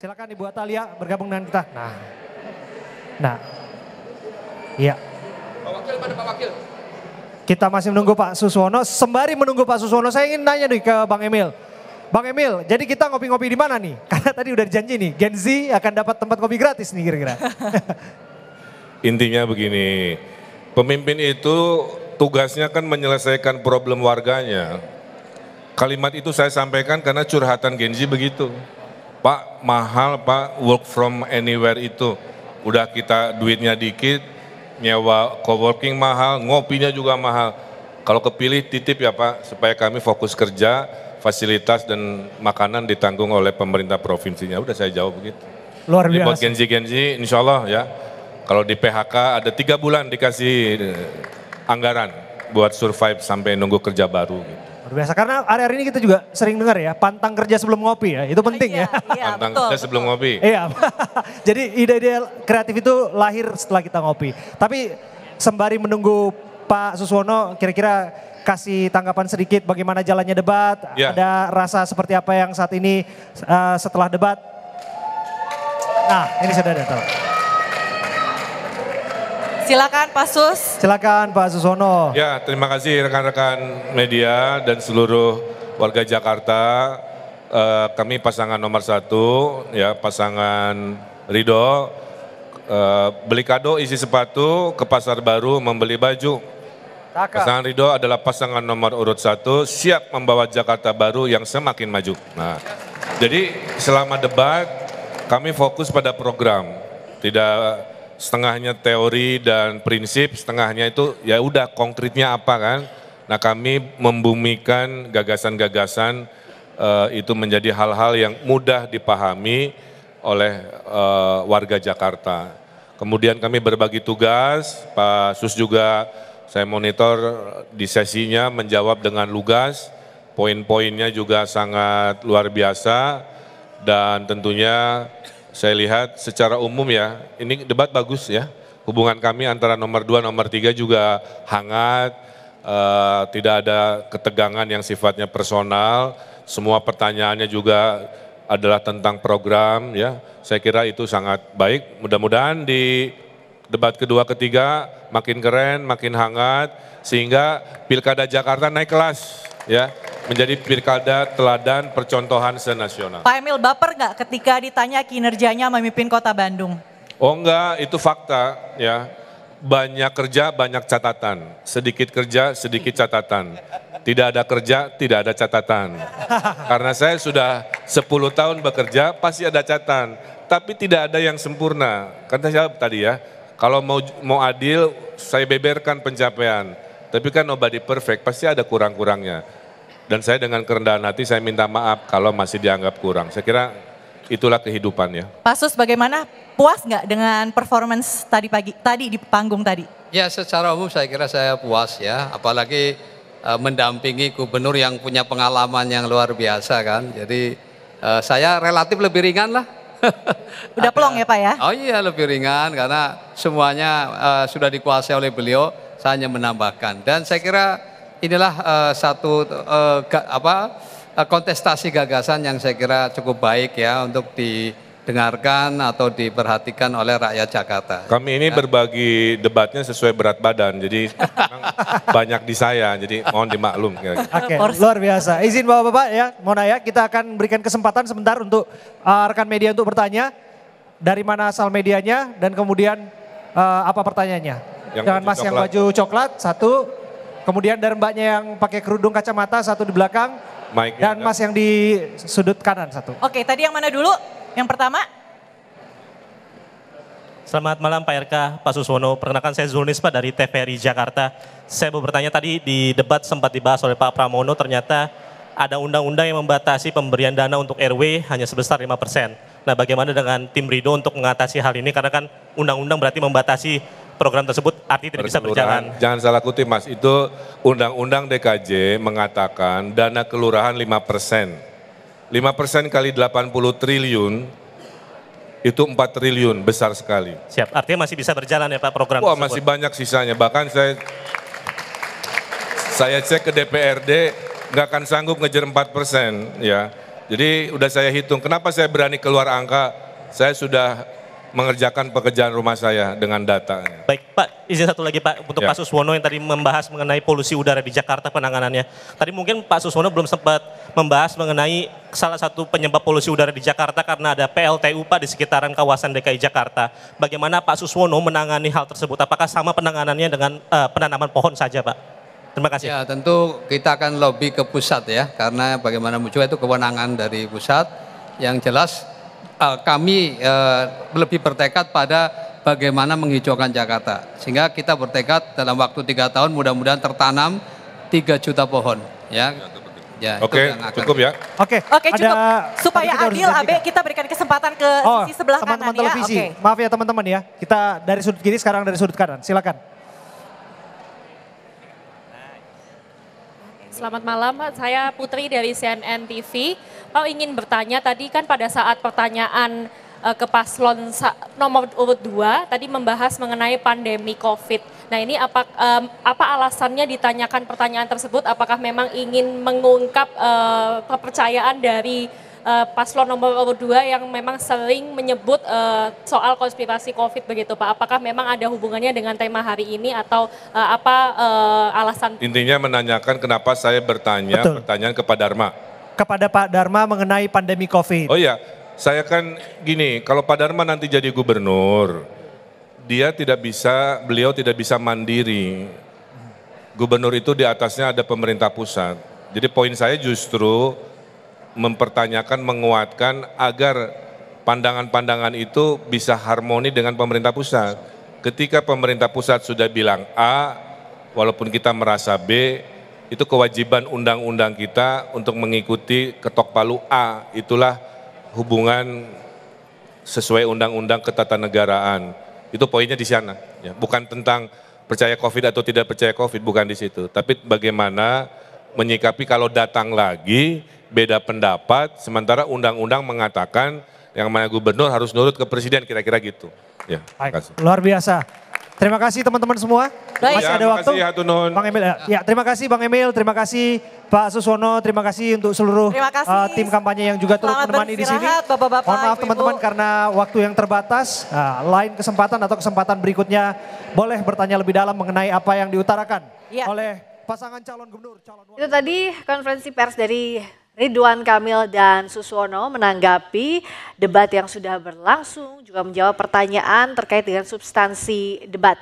Silakan Ibu Atalia bergabung dengan kita. Nah, iya. Pak Wakil, mana Pak Wakil? Kita masih menunggu Pak Suswono. Sembari menunggu Pak Suswono, saya ingin nanya nih ke Bang Emil. Bang Emil, jadi kita ngopi-ngopi di mana nih? Karena tadi udah dijanji nih, Genzi akan dapat tempat kopi gratis nih kira-kira. Intinya begini, pemimpin itu tugasnya kan menyelesaikan problem warganya. Kalimat itu saya sampaikan karena curhatan Genzi begitu. Pak, mahal Pak, work from anywhere itu. Udah kita duitnya dikit, nyewa coworking mahal, ngopinya juga mahal. Kalau kepilih titip ya Pak, supaya kami fokus kerja, fasilitas dan makanan ditanggung oleh pemerintah provinsinya. Udah saya jawab begitu. Luar biasa. Jadi buat Genzi-Genzi insya Allah ya, kalau di PHK ada 3 bulan dikasih anggaran buat survive sampai nunggu kerja baru gitu. Biasa karena hari-hari ini kita juga sering dengar ya, pantang kerja sebelum ngopi ya, itu penting ya. Pantang betul, kerja betul. Sebelum ngopi. Iya, jadi ide-ide kreatif itu lahir setelah kita ngopi. Tapi sembari menunggu Pak Suswono, kira-kira kasih tanggapan sedikit bagaimana jalannya debat, ya. Ada rasa seperti apa yang saat ini setelah debat. Nah ini sudah ada. Silakan Pak Sus. Silakan Pak Suswono. Ya, terima kasih rekan-rekan media dan seluruh warga Jakarta. Kami pasangan nomor 1, ya pasangan Ridho. Beli kado, isi sepatu, ke pasar baru membeli baju. Pasangan Ridho adalah pasangan nomor urut 1, siap membawa Jakarta baru yang semakin maju. Nah, jadi selama debat kami fokus pada program, tidak setengahnya teori dan prinsip, setengahnya itu ya udah konkretnya apa kan. Nah kami membumikan gagasan-gagasan itu menjadi hal-hal yang mudah dipahami oleh warga Jakarta. Kemudian kami berbagi tugas, Pak Sus juga saya monitor di sesinya menjawab dengan lugas, poin-poinnya juga sangat luar biasa dan tentunya saya lihat secara umum ya, ini debat bagus ya, hubungan kami antara nomor 2, nomor 3 juga hangat, tidak ada ketegangan yang sifatnya personal, semua pertanyaannya juga adalah tentang program ya, saya kira itu sangat baik, mudah-mudahan di debat kedua, ketiga makin keren, makin hangat, sehingga Pilkada Jakarta naik kelas ya. Menjadi pilkada teladan percontohan senasional. Pak Emil baper nggak ketika ditanya kinerjanya memimpin kota Bandung? Oh enggak, itu fakta ya. Banyak kerja, banyak catatan. Sedikit kerja, sedikit catatan. Tidak ada kerja, tidak ada catatan. Karena saya sudah 10 tahun bekerja, pasti ada catatan. Tapi tidak ada yang sempurna. Karena saya tadi ya, kalau mau adil, saya beberkan pencapaian. Tapi kan nobody perfect, pasti ada kurang-kurangnya. Dan saya dengan kerendahan hati saya minta maaf kalau masih dianggap kurang. Saya kira itulah kehidupannya. Pak Sus bagaimana? Puas nggak dengan performance tadi di panggung tadi? Ya secara umum saya kira saya puas ya. Apalagi mendampingi gubernur yang punya pengalaman yang luar biasa kan. Jadi saya relatif lebih ringan lah. Udah pelong ya Pak ya? Oh iya lebih ringan karena semuanya sudah dikuasai oleh beliau. Saya hanya menambahkan dan saya kira inilah kontestasi gagasan yang saya kira cukup baik ya untuk didengarkan atau diperhatikan oleh rakyat Jakarta. Kami ini berbagi debatnya sesuai berat badan, jadi banyak di saya, jadi mohon dimaklum. Oke, luar biasa. Izin Bapak-Bapak ya, mohon ya, kita akan berikan kesempatan sebentar untuk rekan media untuk bertanya dari mana asal medianya dan kemudian apa pertanyaannya. Jangan Mas yang baju coklat, 1. Kemudian dari mbaknya yang pakai kerudung kacamata 1 di belakang dan mas yang di sudut kanan 1. Oke, tadi yang mana dulu? Yang pertama. Selamat malam Pak RK, Pak Suswono. Perkenalkan saya Zulnispa dari TVRI Jakarta. Saya mau bertanya tadi di debat sempat dibahas oleh Pak Pramono ternyata ada undang-undang yang membatasi pemberian dana untuk RW hanya sebesar 5%. Nah bagaimana dengan tim Ridho untuk mengatasi hal ini karena kan undang-undang berarti membatasi program tersebut artinya tidak bisa berjalan. Jangan salah kutip Mas, itu undang-undang DKJ mengatakan dana kelurahan 5%. 5% kali 80 triliun itu 4 triliun, besar sekali. Siap, artinya masih bisa berjalan ya Pak program tersebut. Masih banyak sisanya, bahkan saya cek ke DPRD nggak akan sanggup ngejar 4% ya. Jadi udah saya hitung, kenapa saya berani keluar angka, saya sudah mengerjakan pekerjaan rumah saya dengan data. Baik Pak, izin satu lagi Pak, untuk ya. Pak Suswono yang tadi membahas mengenai polusi udara di Jakarta penanganannya. Tadi mungkin Pak Suswono belum sempat membahas mengenai salah satu penyebab polusi udara di Jakarta karena ada PLTU Pak di sekitaran kawasan DKI Jakarta. Bagaimana Pak Suswono menangani hal tersebut, apakah sama penanganannya dengan penanaman pohon saja Pak? Terima kasih. Ya, tentu kita akan lobby ke pusat ya, karena bagaimana muncul itu kewenangan dari pusat. Yang jelas kami lebih bertekad pada bagaimana menghijaukan Jakarta. Sehingga kita bertekad dalam waktu 3 tahun mudah-mudahan tertanam 3 juta pohon ya. Ya, oke, cukup ya. Oke, cukup. Supaya adil, Abe, kita berikan kesempatan ke sisi sebelah kanan ya. Okay. Maaf ya teman-teman ya, kita dari sudut kiri sekarang dari sudut kanan, silakan. Selamat malam, saya Putri dari CNN TV. Pak ingin bertanya, tadi kan pada saat pertanyaan ke paslon nomor urut 2 tadi membahas mengenai pandemi COVID. Nah ini apa alasannya ditanyakan pertanyaan tersebut? Apakah memang ingin mengungkap kepercayaan dari paslon nomor urut 2 yang memang sering menyebut soal konspirasi COVID begitu Pak? Apakah memang ada hubungannya dengan tema hari ini atau alasan? Intinya menanyakan kenapa saya bertanya pertanyaan kepada Dharma. Kepada Pak Dharma mengenai pandemi COVID. Oh iya, saya kan gini, kalau Pak Dharma nanti jadi gubernur, beliau tidak bisa mandiri. Gubernur itu di atasnya ada pemerintah pusat. Jadi poin saya justru mempertanyakan, menguatkan agar pandangan-pandangan itu bisa harmoni dengan pemerintah pusat. Ketika pemerintah pusat sudah bilang A, walaupun kita merasa B, itu kewajiban undang-undang kita untuk mengikuti ketok palu A. Itulah hubungan sesuai undang-undang ketatanegaraan. Itu poinnya di sana. Bukan tentang percaya COVID atau tidak percaya COVID, bukan di situ. Tapi bagaimana menyikapi kalau datang lagi beda pendapat, sementara undang-undang mengatakan yang mana gubernur harus nurut ke presiden, kira-kira gitu. Ya, terima kasih. Luar biasa. Terima kasih teman-teman semua. Baik. Masih ada waktu. Kasih, Bang Emil. Ya, terima kasih Bang Emil, terima kasih Pak Suswono, terima kasih untuk seluruh tim kampanye yang juga turut menemani di sini. Bapak-bapak, mohon maaf teman-teman karena waktu yang terbatas. Nah, lain kesempatan atau kesempatan berikutnya boleh bertanya lebih dalam mengenai apa yang diutarakan oleh pasangan calon gubernur. Itu tadi konferensi pers dari Ridwan Kamil dan Suswono menanggapi debat yang sudah berlangsung, juga menjawab pertanyaan terkait dengan substansi debat.